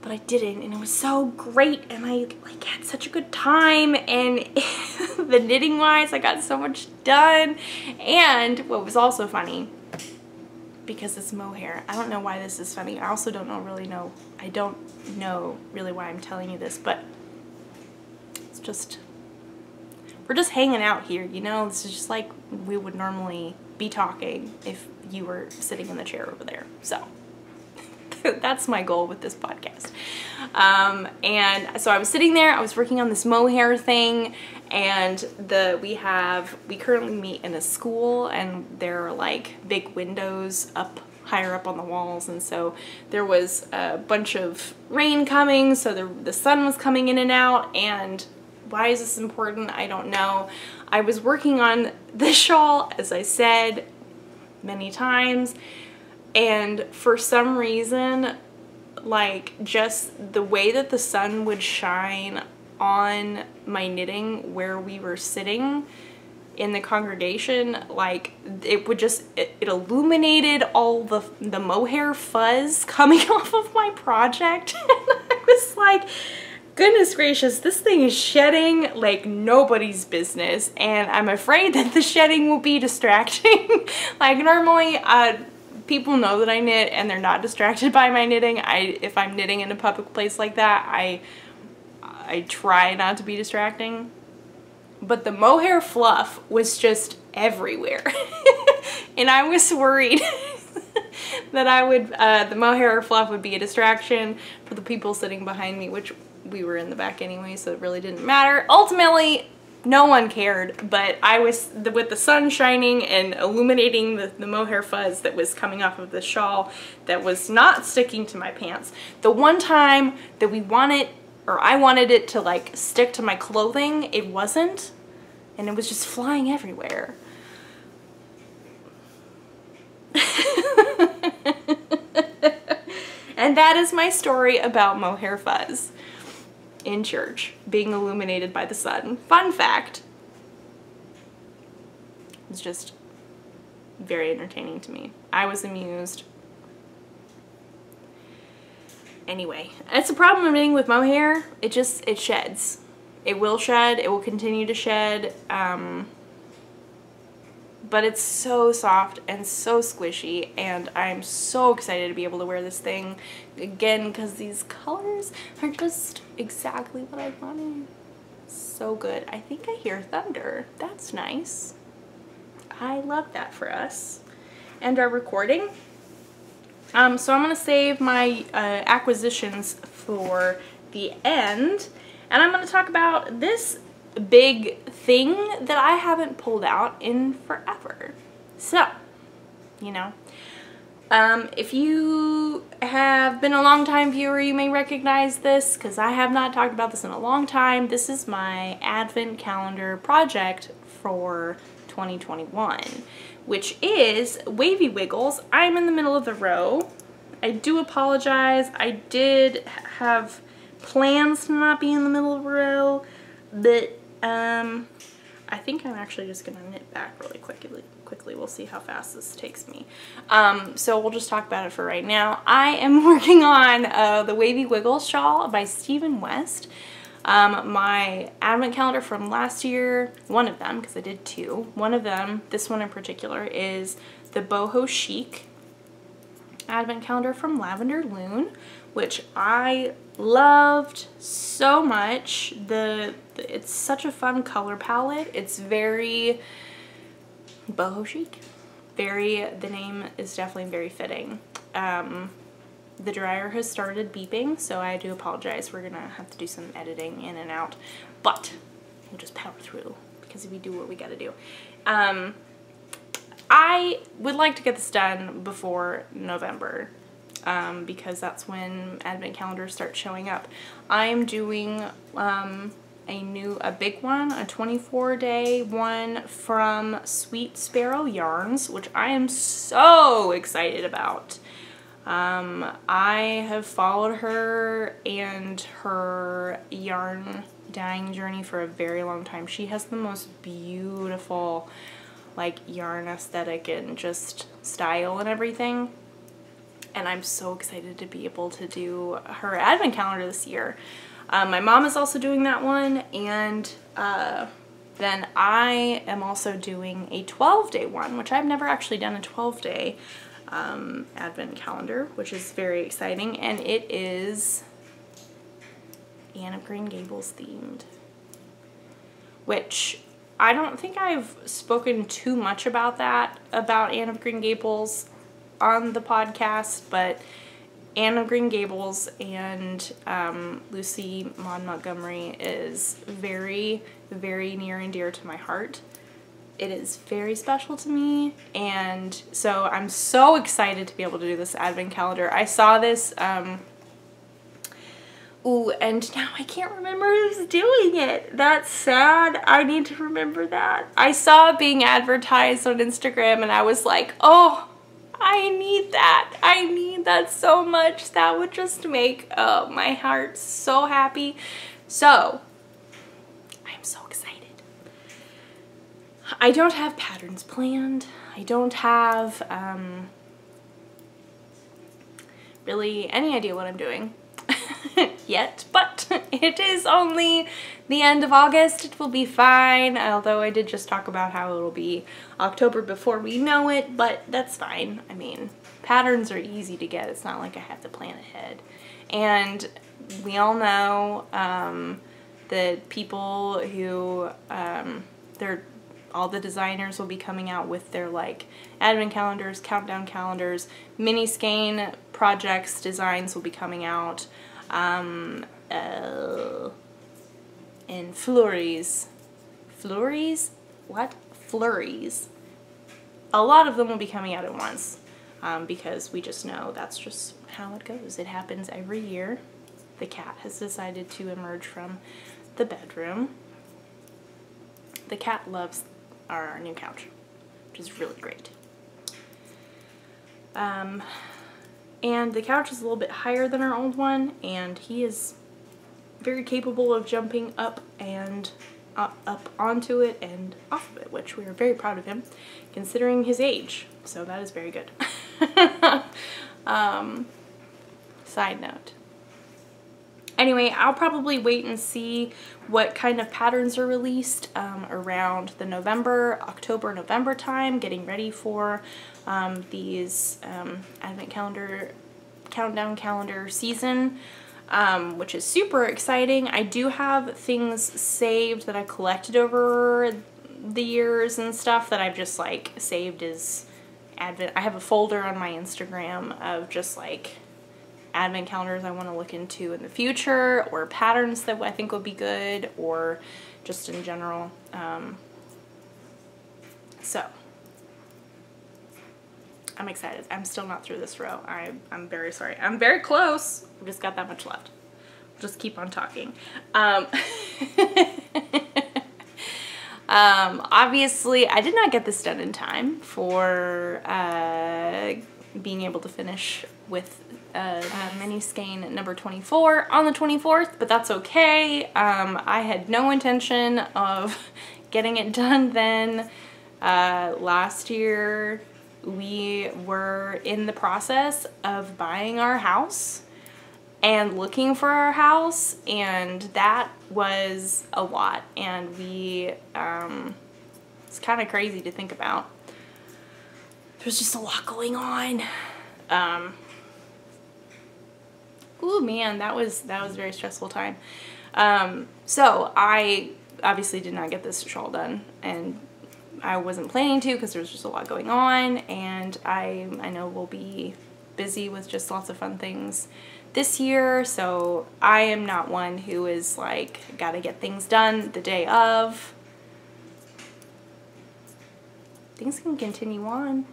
But I didn't, and it was so great, and I like had such a good time, and the knitting wise I got so much done. And what was also funny, because it's mohair, I don't know why this is funny, I also don't know really know I don't know really why I'm telling you this, but it's just, we're just hanging out here, you know. This is just like we would normally be talking if you were sitting in the chair over there. So that's my goal with this podcast. Um, and so I was sitting there, I was working on this mohair thing, and the we have we currently meet in a school, and there are like big windows up higher up on the walls, and so there was a bunch of rain coming, so the, the sun was coming in and out. And why is this important? I don't know. I was working on this shawl, as I said many times, and for some reason, like just the way that the sun would shine on my knitting where we were sitting in the congregation, like it would just, it, it illuminated all the, the mohair fuzz coming off of my project. And I was like, goodness gracious, this thing is shedding like nobody's business, and I'm afraid that the shedding will be distracting. Like normally, uh, people know that I knit and they're not distracted by my knitting. I, if I'm knitting in a public place like that, I, I try not to be distracting. But the mohair fluff was just everywhere, and I was worried that I would, uh, the mohair fluff would be a distraction for the people sitting behind me, which we were in the back anyway, so it really didn't matter. Ultimately, no one cared, but I was, the, with the sun shining and illuminating the, the mohair fuzz that was coming off of the shawl that was not sticking to my pants. The one time that we wanted, or I wanted it to like stick to my clothing, it wasn't, and it was just flying everywhere. And that is my story about mohair fuzz in church being illuminated by the sun. Fun fact. It's just very entertaining to me. I was amused. Anyway, that's the problem I'm knitting with mohair. It just, it sheds. It will shed, it will continue to shed, um, but it's so soft and so squishy, and I'm so excited to be able to wear this thing again, because these colors are just exactly what I wanted. So good. I think I hear thunder. That's nice. I love that for us and our recording. Um, so I'm going to save my uh, acquisitions for the end, and I'm going to talk about this big thing that I haven't pulled out in forever. So, you know, um, if you have been a long-time viewer, you may recognize this, because I have not talked about this in a long time. This is my Advent calendar project for twenty twenty-one, which is Wavy Wiggles. I'm in the middle of the row. I do apologize. I did have plans to not be in the middle of the row, but um, I think I'm actually just going to knit back really quickly. Quickly, we'll see how fast this takes me. Um, so we'll just talk about it for right now. I am working on uh, the Wavy Wiggles shawl by Stephen West. Um, my advent calendar from last year, one of them, because I did two, one of them, this one in particular, is the Boho Chic advent calendar from Lavender Loon, which I loved so much. The, the it's such a fun color palette. It's very boho chic, very, the name is definitely very fitting. Um, the dryer has started beeping, so I do apologize. We're gonna have to do some editing in and out, but we'll just power through because we do what we gotta do. Um, I would like to get this done before November um, because that's when advent calendars start showing up. I'm doing um, a new, a big one, a twenty-four day one from Sweet Sparrow Yarns, which I am so excited about. Um, I have followed her and her yarn dyeing journey for a very long time. She has the most beautiful like yarn aesthetic and just style and everything. And I'm so excited to be able to do her advent calendar this year. Um, my mom is also doing that one, and uh, then I am also doing a twelve day one, which I've never actually done a twelve day um, advent calendar, which is very exciting, and it is Anne of Green Gables themed, which I don't think I've spoken too much about that, about Anne of Green Gables on the podcast, but Anne of Green Gables and um, Lucy Maud Montgomery is very, very near and dear to my heart. It is very special to me, and so I'm so excited to be able to do this advent calendar. I saw this, um, ooh, and now I can't remember who's doing it. That's sad. I need to remember that. I saw it being advertised on Instagram, and I was like, oh, I need that. I need that so much. That would just make uh, my heart so happy. So, I'm so excited. I don't have patterns planned. I don't have um, really any idea what I'm doing yet, but it is only the end of August. It will be fine, although I did just talk about how it'll be October before we know it, but that's fine. I mean, patterns are easy to get. It's not like I have to plan ahead. And we all know um, that people who, um, they're, all the designers will be coming out with their like advent calendars, countdown calendars, mini skein projects, designs will be coming out. Um, uh, and flurries, flurries, what? Flurries. A lot of them will be coming out at once um, because we just know that's just how it goes. It happens every year. The cat has decided to emerge from the bedroom. The cat loves our new couch, which is really great. Um, and the couch is a little bit higher than our old one, and he is very capable of jumping up and uh, up onto it and off of it, which we are very proud of him, considering his age. So that is very good. um, side note. Anyway, I'll probably wait and see what kind of patterns are released um, around the November, October, November time, getting ready for um, these um, advent calendar, countdown calendar season, um, which is super exciting. I do have things saved that I collected over the years and stuff that I've just like saved as advent. I have a folder on my Instagram of just like advent calendars I want to look into in the future, or patterns that I think would be good, or just in general. Um, so I'm excited. I'm still not through this row. I, I'm very sorry. I'm very close. I've just got that much left. Just keep on talking. Um, um, obviously, I did not get this done in time for uh, being able to finish with Uh, uh, mini skein number twenty-four on the twenty-fourth, but that's okay. Um, I had no intention of getting it done then. Uh, last year we were in the process of buying our house and looking for our house, and that was a lot, and we, um, it's kind of crazy to think about. There's just a lot going on. Um, Ooh, man, that was that was a very stressful time. Um, so I obviously did not get this shawl done, and I wasn't planning to because there was just a lot going on, and I, I know we'll be busy with just lots of fun things this year, so I am not one who is like, gotta get things done the day of. Things can continue on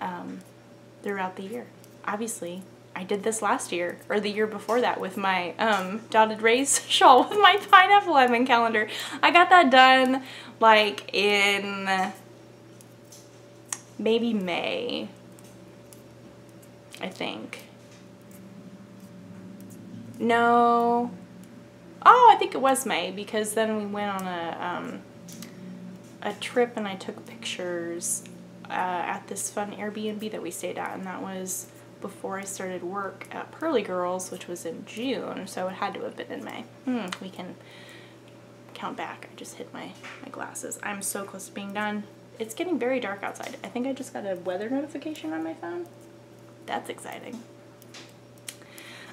um, throughout the year. Obviously, I did this last year, or the year before that, with my um, dotted rays shawl with my pineapple lemon calendar. I got that done like in maybe May, I think. No, oh, I think it was May, because then we went on a, um, a trip and I took pictures uh, at this fun Airbnb that we stayed at, and that was before I started work at Pearly Girls, which was in June, so it had to have been in May. Mm, we can count back. I just hit my, my glasses. I'm so close to being done. It's getting very dark outside. I think I just got a weather notification on my phone. That's exciting.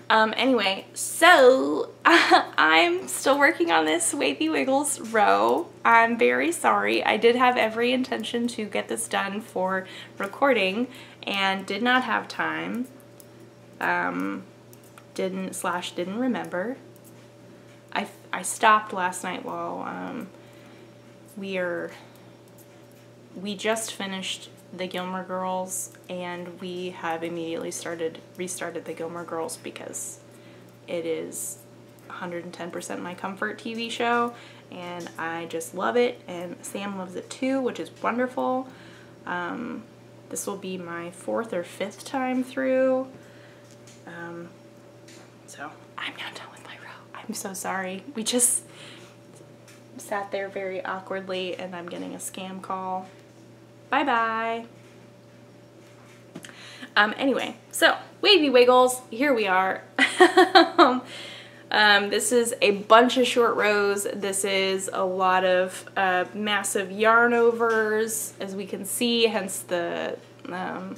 Um, anyway, so I'm still working on this Wavy Wiggles row. I'm very sorry. I did have every intention to get this done for recording and did not have time. Um, didn't slash didn't remember. I, I stopped last night while um, we are, we just finished the Gilmore Girls, and we have immediately started restarted the Gilmore Girls because it is one hundred ten percent my comfort T V show, and I just love it, and Sam loves it too, which is wonderful. Um, this will be my fourth or fifth time through, um, so I'm not done with my row. I'm so sorry. We just sat there very awkwardly, and I'm getting a scam call. Bye-bye. Um, anyway, so Wavy Wiggles, here we are. um, this is a bunch of short rows. This is a lot of uh, massive yarn overs, as we can see, hence the, um,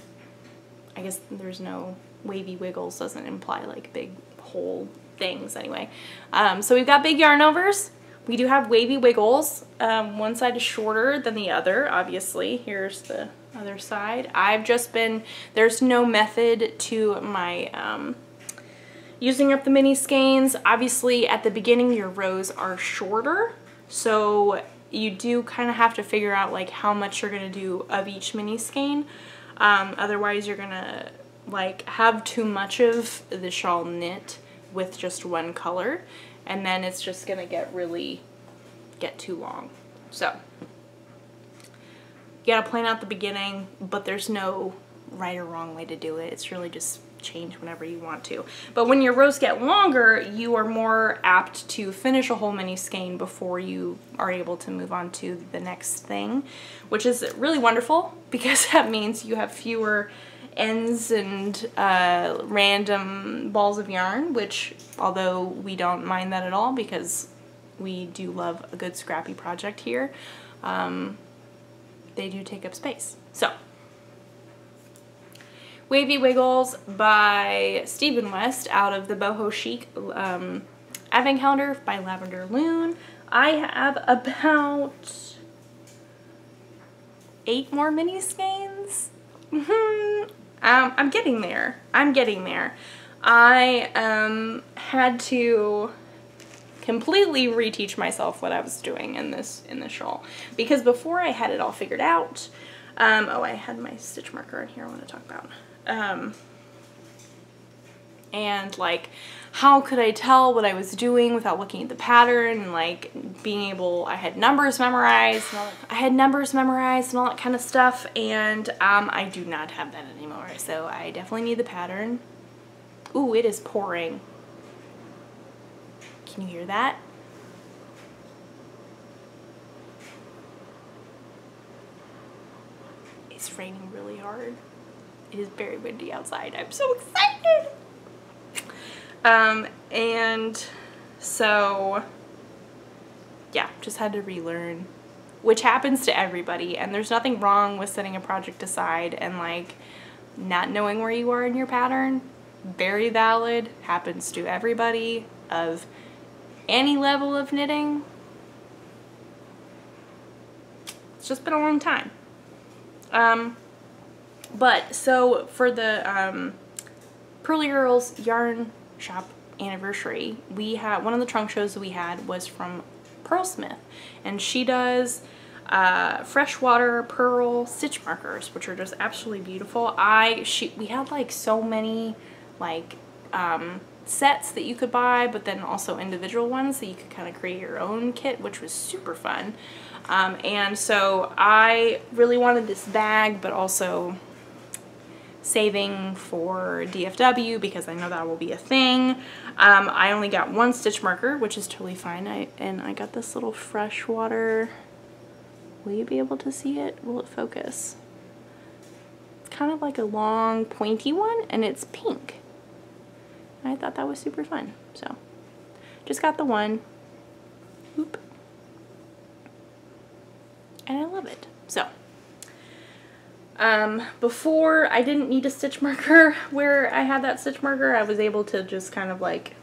I guess there's no Wavy Wiggles, doesn't imply like big whole things anyway. Um, so we've got big yarn overs. We do have Wavy Wiggles. Um, one side is shorter than the other, obviously. Here's the other side. I've just been, there's no method to my um, using up the mini skeins. Obviously, at the beginning, your rows are shorter, so you do kind of have to figure out like how much you're gonna do of each mini skein. Um, otherwise, you're gonna like have too much of the shawl knit with just one color, and then it's just gonna get really, get too long. So, you gotta plan out the beginning, but there's no right or wrong way to do it. It's really just change whenever you want to. But when your rows get longer, you are more apt to finish a whole mini skein before you are able to move on to the next thing, which is really wonderful because that means you have fewer ends and uh, random balls of yarn, which, although we don't mind that at all because we do love a good scrappy project here, um, they do take up space. So, Wavy Wiggles by Stephen West out of the Boho Chic um, Advent Calendar by Lavender Loon. I have about eight more mini skeins. Mm-hmm. Um, I'm getting there. I'm getting there. I um, had to completely reteach myself what I was doing in this in this shawl, because before I had it all figured out. Um, oh, I had my stitch marker in here I want to talk about. Um, and like, how could I tell what I was doing without looking at the pattern and like being able, I had numbers memorized, I had numbers memorized and all that kind of stuff, and um, I do not have that anymore, so I definitely need the pattern. Ooh, it is pouring. Can you hear that? It's raining really hard. It is very windy outside. I'm so excited! Um, and so, yeah, just had to relearn, which happens to everybody, and there's nothing wrong with setting a project aside and like not knowing where you are in your pattern. Very valid, happens to everybody of any level of knitting. It's It's just been a long time. Um, but so for the um, Pearly Girls yarn shop anniversary, we had one of the trunk shows that we had was from Pearl Smith, and she does uh, freshwater pearl stitch markers, which are just absolutely beautiful. I she we had like so many like um, sets that you could buy, but then also individual ones that you could kind of create your own kit, which was super fun. Um, and so I really wanted this bag, but also saving for D F W because I know that will be a thing. Um, I only got one stitch marker, which is totally fine. I and I got this little freshwater. Will you be able to see it? Will it focus? It's kind of like a long pointy one, and it's pink. And I thought that was super fun. So just got the one. Oop. And I love it. So Um, before I didn't need a stitch marker. Where I had that stitch marker, I was able to just kind of like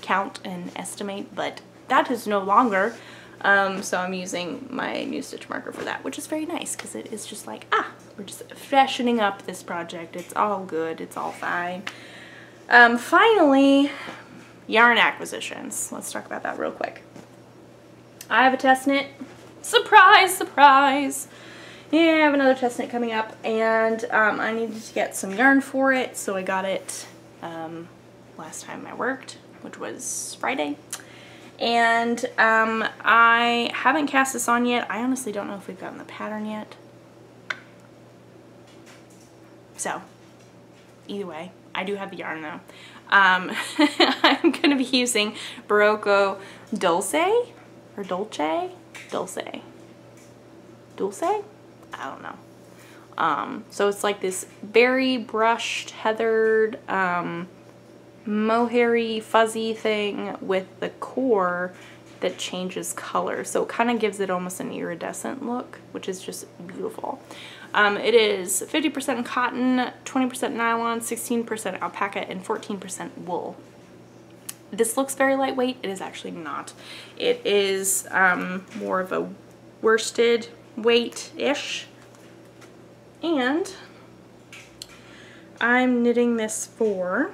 count and estimate, but that is no longer. Um, so I'm using my new stitch marker for that, which is very nice because it is just like, ah, we're just freshening up this project. It's all good. It's all fine. Um, finally, yarn acquisitions. Let's talk about that real quick. I have a test knit. Surprise, surprise. Yeah, I have another test knit coming up, and um, I needed to get some yarn for it, so I got it um, last time I worked, which was Friday. And um, I haven't cast this on yet. I honestly don't know if we've gotten the pattern yet. So, either way, I do have the yarn though. Um, I'm going to be using Berroco Dulce, or Dolce? Dulce. Dulce? I don't know. Um, so it's like this berry brushed, heathered, um, mohairy, fuzzy thing with the core that changes color. So it kind of gives it almost an iridescent look, which is just beautiful. Um, it is fifty percent cotton, twenty percent nylon, sixteen percent alpaca, and fourteen percent wool. This looks very lightweight. It is actually not. It is um, more of a worsted weight-ish, and I'm knitting this for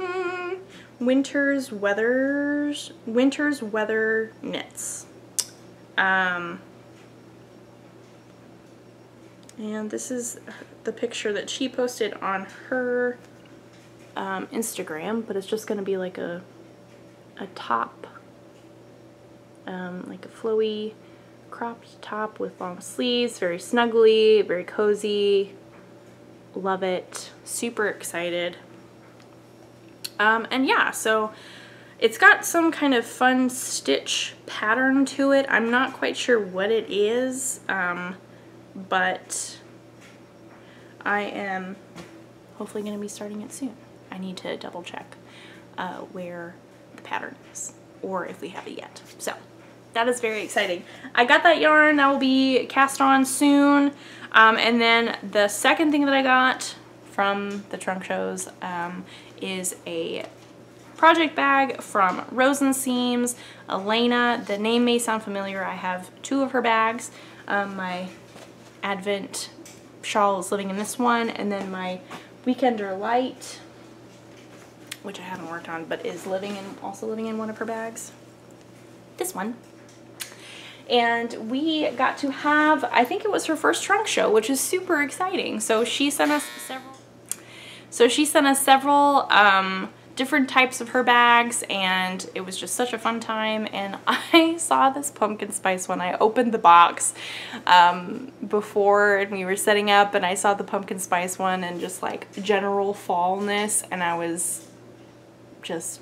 mm, winter's weathers winter's weather knits, um, and this is the picture that she posted on her um, Instagram, but it's just gonna be like a a top, um, like a flowy cropped top with long sleeves, very snuggly, very cozy. Love it. Super excited. Um, and yeah, so it's got some kind of fun stitch pattern to it. I'm not quite sure what it is, um, but I am hopefully going to be starting it soon. I need to double check uh, where the pattern is, or if we have it yet. So that is very exciting. I got that yarn. That will be cast on soon. Um, and then the second thing that I got from the trunk shows um, is a project bag from Rosenseams Elena. The name may sound familiar. I have two of her bags. Um, my Advent shawl is living in this one, and then my Weekender Light, which I haven't worked on, but is living in also living in one of her bags. This one. And we got to have, I think it was her first trunk show, which is super exciting. So she sent us several, so she sent us several um, different types of her bags, and it was just such a fun time. And I saw this pumpkin spice one. I opened the box um, before, and we were setting up, and I saw the pumpkin spice one and just like general fallness, and I was just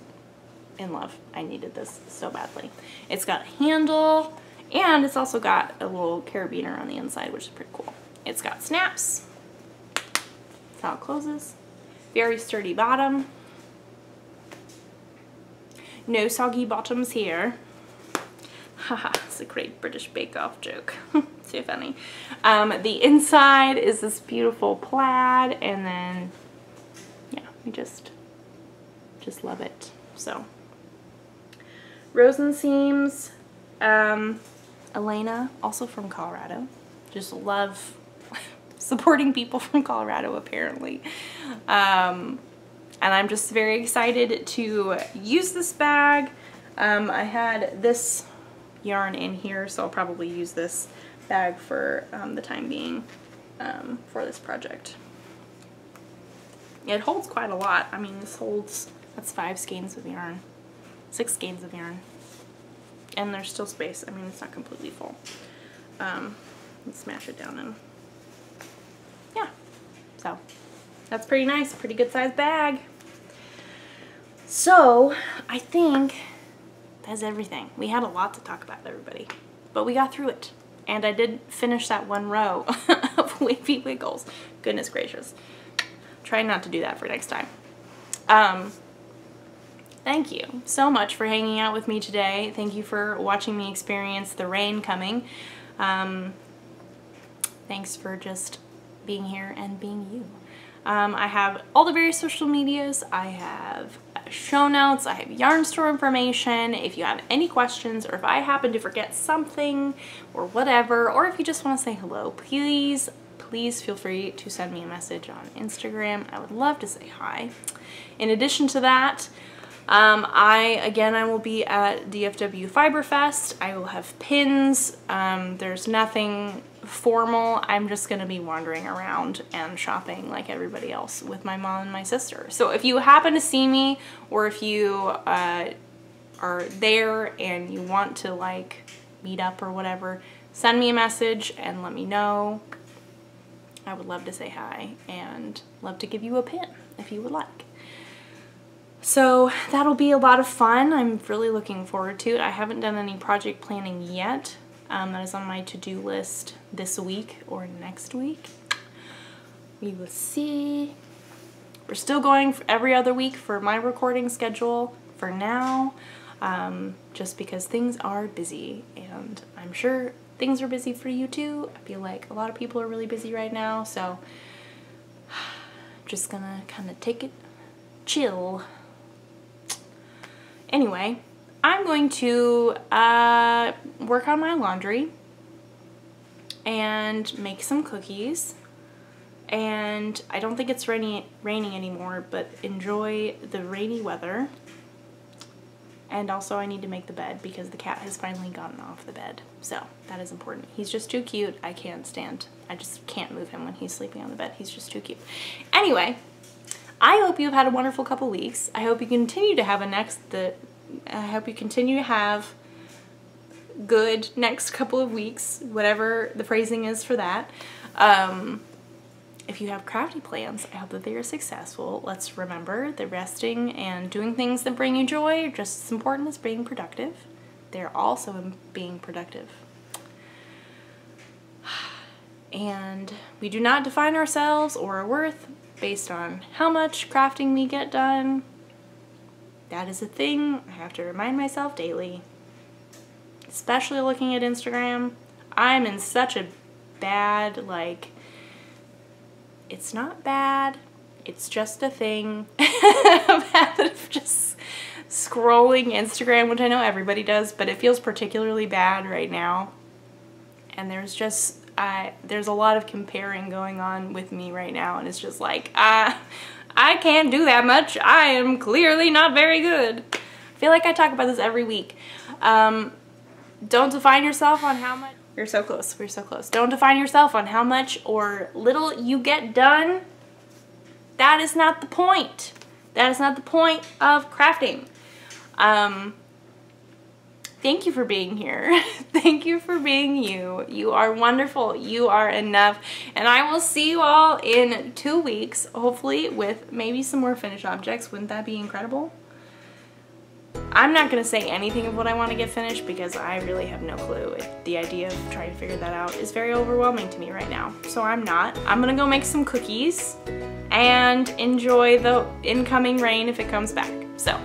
in love. I needed this so badly. It's got a handle, and it's also got a little carabiner on the inside, which is pretty cool. It's got snaps. That's how it closes. Very sturdy bottom. No soggy bottoms here. Haha, it's a great British bake-off joke. So funny. Um, the inside is this beautiful plaid, and then yeah, we just just love it. So Rosenseams, um, Elena, also from Colorado. Just love supporting people from Colorado, apparently. Um, and I'm just very excited to use this bag. Um, I had this yarn in here, so I'll probably use this bag for um, the time being um, for this project. It holds quite a lot. I mean, this holds, that's five skeins of yarn, six skeins of yarn. And there's still space. I mean, it's not completely full. Um, let's smash it down in. Yeah, so that's pretty nice, pretty good sized bag. So I think that's everything. We had a lot to talk about, everybody, but we got through it. And I did finish that one row of Wavy Wiggles. Goodness gracious. Try not to do that for next time. Um, thank you so much for hanging out with me today. Thank you for watching me experience the rain coming. Um, thanks for just being here and being you. Um, I have all the various social medias. I have show notes. I have yarn store information. If you have any questions, or if I happen to forget something or whatever, or if you just want to say hello, please, please feel free to send me a message on Instagram. I would love to say hi. In addition to that, um, I, again, I will be at D F W Fiberfest. I will have pins. Um, there's nothing formal. I'm just going to be wandering around and shopping like everybody else with my mom and my sister. So if you happen to see me, or if you uh, are there and you want to like meet up or whatever, send me a message and let me know. I would love to say hi and love to give you a pin if you would like. So that'll be a lot of fun. I'm really looking forward to it. I haven't done any project planning yet. Um, that is on my to-do list this week or next week. We will see. We're still going for every other week for my recording schedule for now, um, just because things are busy, and I'm sure things are busy for you too. I feel like a lot of people are really busy right now, so just gonna kind of take it chill. Anyway, I'm going to uh, work on my laundry and make some cookies, and I don't think it's rainy, raining anymore, but enjoy the rainy weather. And also I need to make the bed because the cat has finally gotten off the bed, so that is important. He's just too cute. I can't stand, I just can't move him when he's sleeping on the bed. He's just too cute. Anyway, I hope you've had a wonderful couple weeks. I hope you continue to have a next, the, I hope you continue to have good next couple of weeks, whatever the phrasing is for that. Um, If you have crafty plans, I hope that they are successful. Let's remember that resting and doing things that bring you joy are just as important as being productive. They're also being productive. And we do not define ourselves or our worth based on how much crafting we get done. That is a thing I have to remind myself daily, especially looking at Instagram. I'm in such a bad, like, it's not bad, it's just a thing. I'm habit of just scrolling Instagram, which I know everybody does, but it feels particularly bad right now. And there's just, uh, there's a lot of comparing going on with me right now, and it's just like, uh, I can't do that much. I am clearly not very good. I feel like I talk about this every week. Um, don't define yourself on how much. You're so close, we're so close. Don't define yourself on how much or little you get done. That is not the point. That is not the point of crafting. Um, thank you for being here. Thank you for being you. You are wonderful, you are enough. And I will see you all in two weeks, hopefully with maybe some more finished objects. Wouldn't that be incredible? I'm not going to say anything of what I want to get finished because I really have no clue. The idea of trying to figure that out is very overwhelming to me right now, so I'm not. I'm going to go make some cookies and enjoy the incoming rain if it comes back. So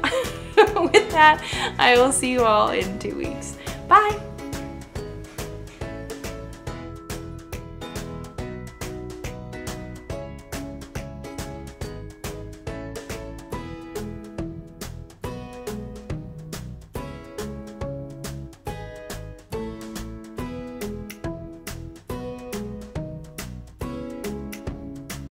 with that, I will see you all in two weeks. Bye!